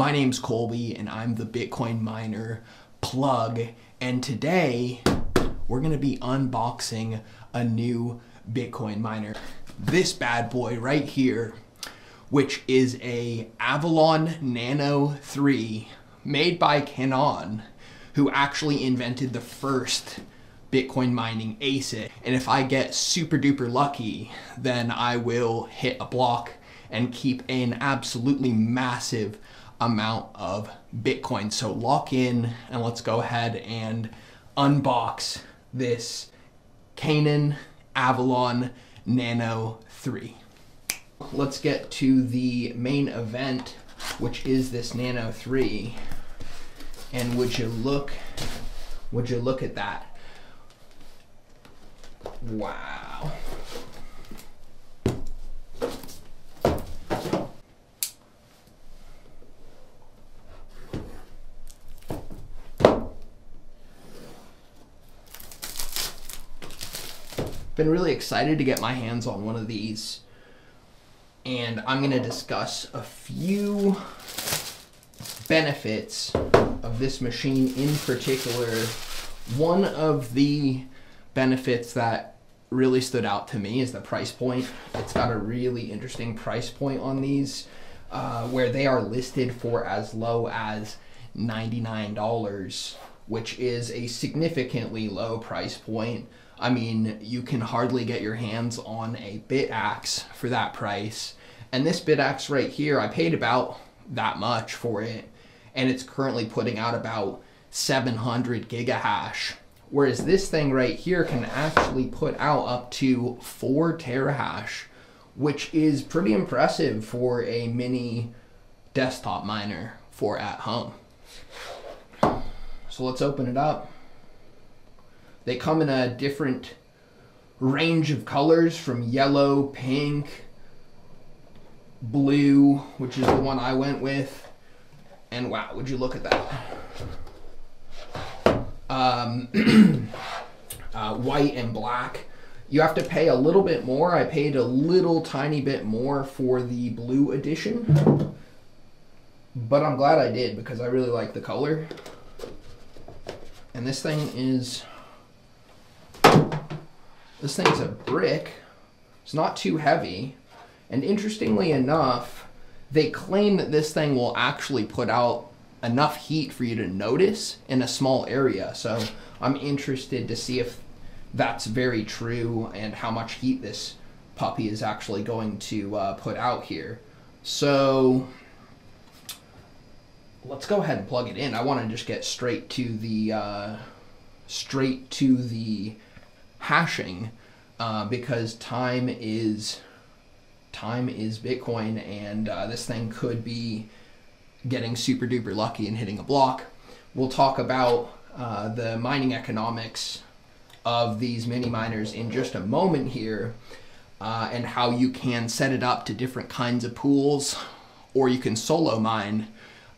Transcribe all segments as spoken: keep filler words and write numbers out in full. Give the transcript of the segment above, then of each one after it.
My name's Colby and I'm the Bitcoin miner plug, and today we're gonna be unboxing a new Bitcoin miner. This bad boy right here, which is a Avalon Nano three made by Canaan, who actually invented the first Bitcoin mining A S I C. And if I get super duper lucky, then I will hit a block and keep an absolutely massive amount of Bitcoin. So lock in and let's go ahead and unbox this Canaan Avalon Nano three. Let's get to the main event, which is this Nano three. And would you look, would you look at that? Wow. Been really excited to get my hands on one of these, and I'm going to discuss a few benefits of this machine in particular. One of the benefits that really stood out to me is the price point. It's got a really interesting price point on these, uh, where they are listed for as low as ninety-nine dollars, which is a significantly low price point. I mean, you can hardly get your hands on a Bitaxe for that price. And this Bitaxe right here, I paid about that much for it, and it's currently putting out about seven hundred gigahash. Whereas this thing right here can actually put out up to four terahash, which is pretty impressive for a mini desktop miner for at home. So let's open it up. They come in a different range of colors, from yellow, pink, blue, which is the one I went with. And wow, would you look at that? Um, uh, white and black. You have to pay a little bit more. I paid a little tiny bit more for the blue edition, but I'm glad I did because I really like the color. And this thing is, this thing's a brick. It's not too heavy. And interestingly enough, they claim that this thing will actually put out enough heat for you to notice in a small area. So I'm interested to see if that's very true and how much heat this puppy is actually going to uh, put out here. So let's go ahead and plug it in. I want to just get straight to the uh, straight to the hashing uh, because time is time is Bitcoin, and uh, this thing could be getting super duper lucky and hitting a block. We'll talk about uh, the mining economics of these mini miners in just a moment here, uh, and how you can set it up to different kinds of pools, or you can solo mine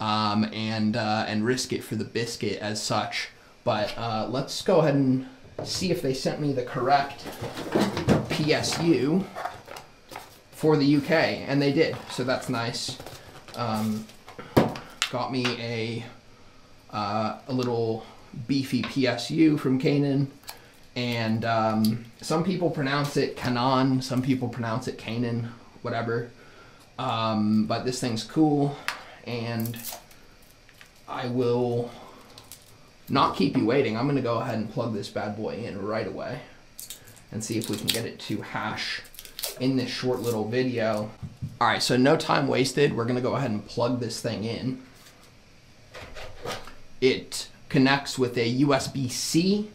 um, and, uh, and risk it for the biscuit as such. But uh, let's go ahead and see if they sent me the correct P S U for the U K, and they did, so that's nice. Um, Got me a, uh, a little beefy P S U from Canaan, and um, some people pronounce it Canaan, some people pronounce it Canaan, whatever. Um, but this thing's cool, and I will not keep you waiting. I'm gonna go ahead and plug this bad boy in right away and see if we can get it to hash in this short little video. All right, so no time wasted. We're gonna go ahead and plug this thing in. It connects with a U S B C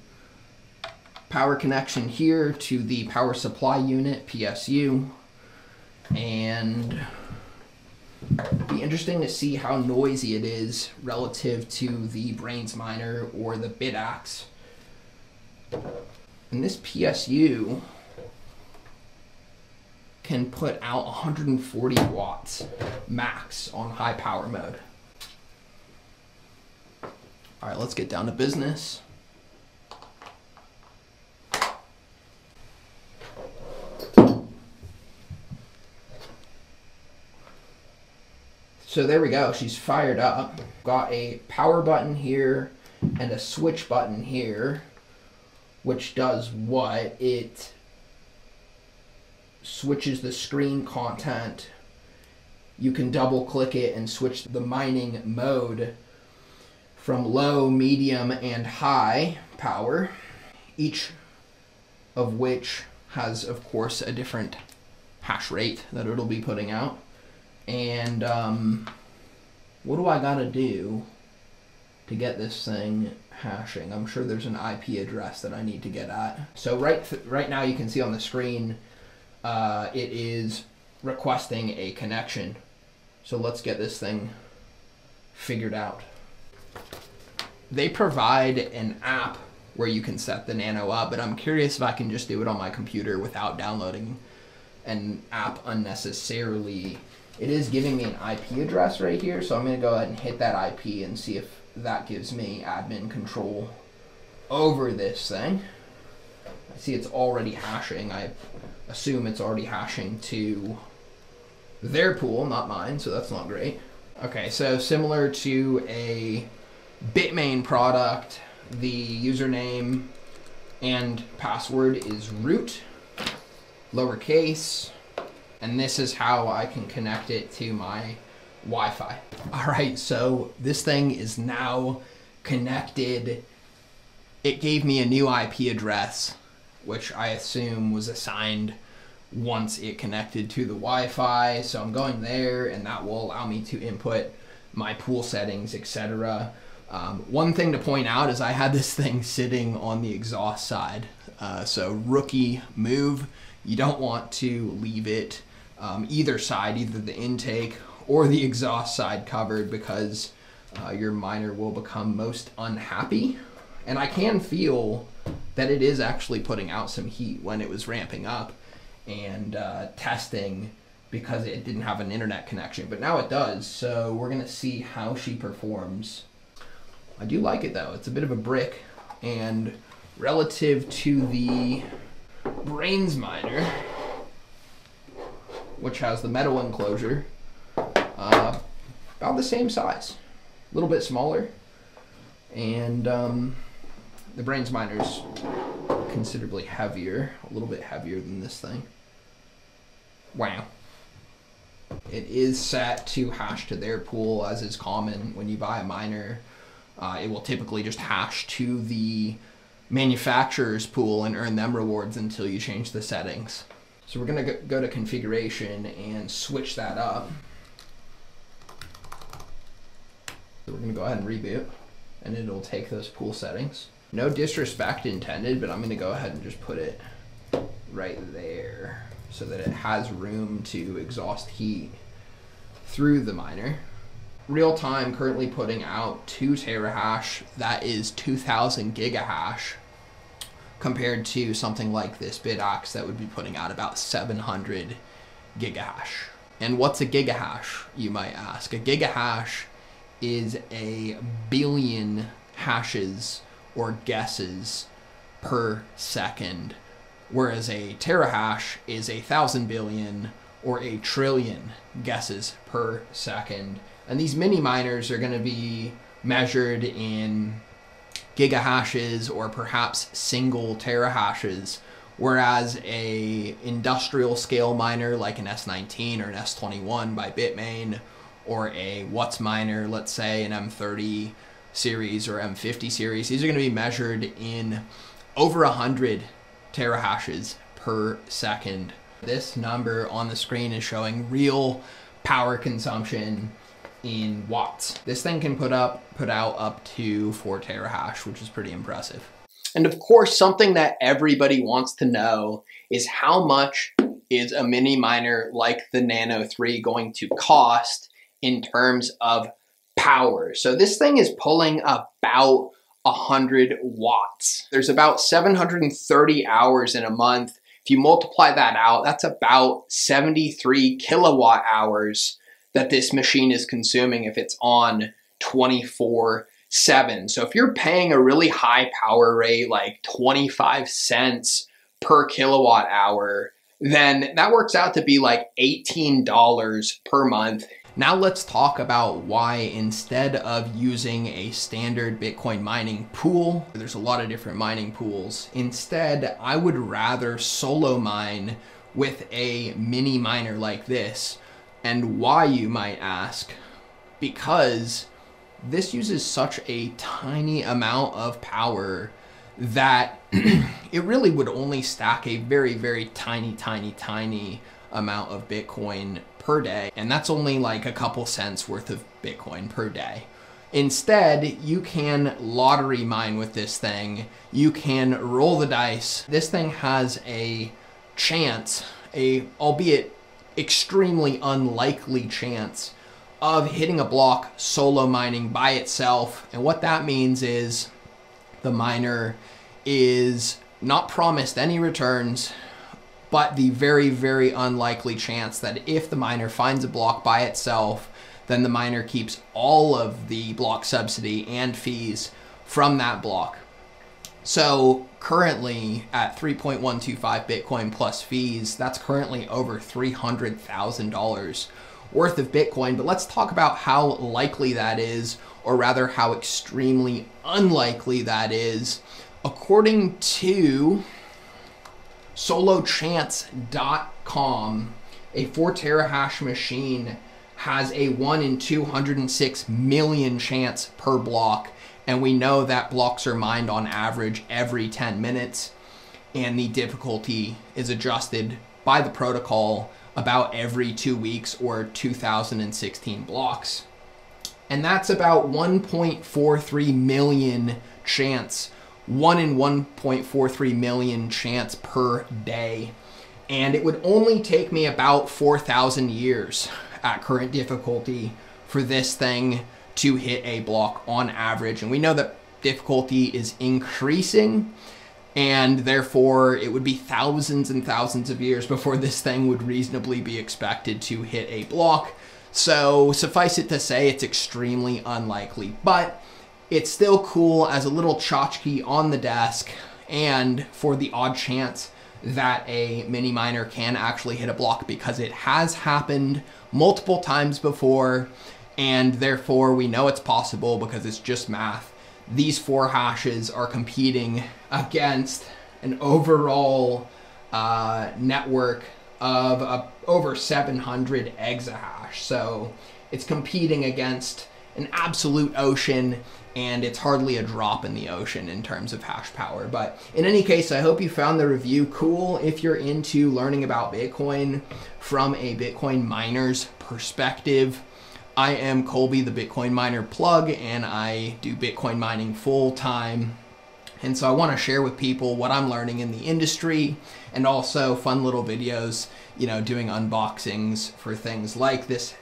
power connection here to the power supply unit, P S U. And it'd be interesting to see how noisy it is relative to the Braiins Miner or the Bitaxe. And this P S U can put out one hundred forty watts max on high power mode. All right, let's get down to business. It's So there we go, she's fired up. Got a power button here and a switch button here, which does what? It switches the screen content. You can double click it and switch the mining mode from low, medium, and high power, each of which has, of course, a different hash rate that it'll be putting out. And um, what do I gotta do to get this thing hashing? I'm sure there's an I P address that I need to get at. So right, th right now you can see on the screen, uh, it is requesting a connection. So let's get this thing figured out. They provide an app where you can set the Nano up, but I'm curious if I can just do it on my computer without downloading an app unnecessarily. It is giving me an I P address right here, so I'm gonna go ahead and hit that I P and see if that gives me admin control over this thing. I see it's already hashing. I assume it's already hashing to their pool, not mine, so that's not great. Okay, so similar to a Bitmain product, the username and password is root, lowercase, and this is how I can connect it to my Wi-Fi. All right, so this thing is now connected. It gave me a new I P address, which I assume was assigned once it connected to the Wi-Fi. So I'm going there, and that will allow me to input my pool settings, et cetera. Um, one thing to point out is I had this thing sitting on the exhaust side. Uh, so rookie move, you don't want to leave it um, either side, either the intake or the exhaust side covered, because uh, your miner will become most unhappy. And I can feel that it is actually putting out some heat when it was ramping up and uh, testing, because it didn't have an internet connection, but now it does. So we're gonna see how she performs. I do like it though. It's a bit of a brick, and relative to the Braiins Miner, which has the metal enclosure, uh, about the same size, a little bit smaller. And um, the Braiins Miner's considerably heavier, a little bit heavier than this thing. Wow. It is set to hash to their pool, as is common when you buy a miner. Uh, it will typically just hash to the manufacturer's pool and earn them rewards until you change the settings. So we're gonna go to configuration and switch that up. So we're gonna go ahead and reboot, and it'll take those pool settings. No disrespect intended, but I'm gonna go ahead and just put it right there so that it has room to exhaust heat through the miner. Real time, currently putting out two terahash, that is two thousand gigahash, compared to something like this Bitaxe that would be putting out about seven hundred gigahash. And what's a gigahash, you might ask? A gigahash is a billion hashes or guesses per second, whereas a terahash is a thousand billion or a trillion guesses per second. And these mini miners are gonna be measured in gigahashes or perhaps single terahashes, whereas a industrial scale miner like an S nineteen or an S twenty-one by Bitmain, or a Whatsminer, let's say an M thirty series or M fifty series, these are gonna be measured in over one hundred terahashes per second. This number on the screen is showing real power consumption in watts. This thing can put up, put out up to four terahash, which is pretty impressive. And of course, something that everybody wants to know is how much is a mini miner like the Nano three going to cost in terms of power. So this thing is pulling about one hundred watts. There's about seven hundred thirty hours in a month. If you multiply that out, that's about seventy-three kilowatt hours that this machine is consuming if it's on twenty-four seven. So if you're paying a really high power rate, like twenty-five cents per kilowatt hour, then that works out to be like eighteen dollars per month. Now let's talk about why instead of using a standard Bitcoin mining pool, there's a lot of different mining pools, instead I would rather solo mine with a mini miner like this. And why, you might ask? Because this uses such a tiny amount of power that it really would only stack a very, very tiny, tiny, tiny amount of Bitcoin per day. And that's only like a couple cents worth of Bitcoin per day. Instead, you can lottery mine with this thing. You can roll the dice. This thing has a chance, a albeit extremely unlikely chance of hitting a block solo mining by itself. And what that means is the miner is not promised any returns, but the very, very unlikely chance that if the miner finds a block by itself, then the miner keeps all of the block subsidy and fees from that block. So currently at three point one two five Bitcoin plus fees, that's currently over three hundred thousand dollars worth of Bitcoin. But let's talk about how likely that is, or rather how extremely unlikely that is. According to solo chance dot com, a four terahash machine has a one in two hundred six million chance per block. And we know that blocks are mined on average every ten minutes. And the difficulty is adjusted by the protocol about every two weeks or two thousand sixteen blocks. And that's about one point four three million chance, one in one point four three million chance per day. And it would only take me about four thousand years at current difficulty for this thing to hit a block on average. And we know that difficulty is increasing, and therefore it would be thousands and thousands of years before this thing would reasonably be expected to hit a block. So suffice it to say, it's extremely unlikely, but it's still cool as a little tchotchke on the desk, and for the odd chance that a mini miner can actually hit a block, because it has happened multiple times before. And therefore we know it's possible because it's just math. These four hashes are competing against an overall uh, network of uh, over seven hundred exahash. So it's competing against an absolute ocean, and it's hardly a drop in the ocean in terms of hash power. But in any case, I hope you found the review cool. If you're into learning about Bitcoin from a Bitcoin miner's perspective, I am Colby, the Bitcoin Miner Plug, and I do Bitcoin mining full time. And so I want to share with people what I'm learning in the industry, and also fun little videos, you know, doing unboxings for things like this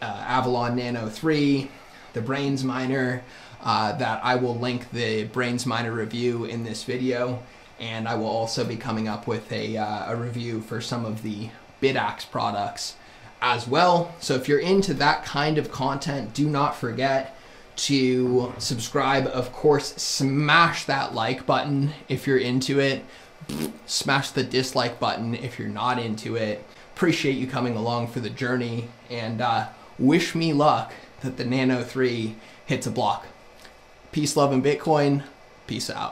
uh, Avalon Nano three, the Braiins Miner, uh, that I will link the Braiins Miner review in this video. And I will also be coming up with a, uh, a review for some of the Bitaxe products as well. So if you're into that kind of content, do not forget to subscribe. Of course, smash that like button if you're into it. Smash the dislike button if you're not into it. Appreciate you coming along for the journey, and uh, wish me luck that the Nano three hits a block. Peace, love, and Bitcoin. Peace out.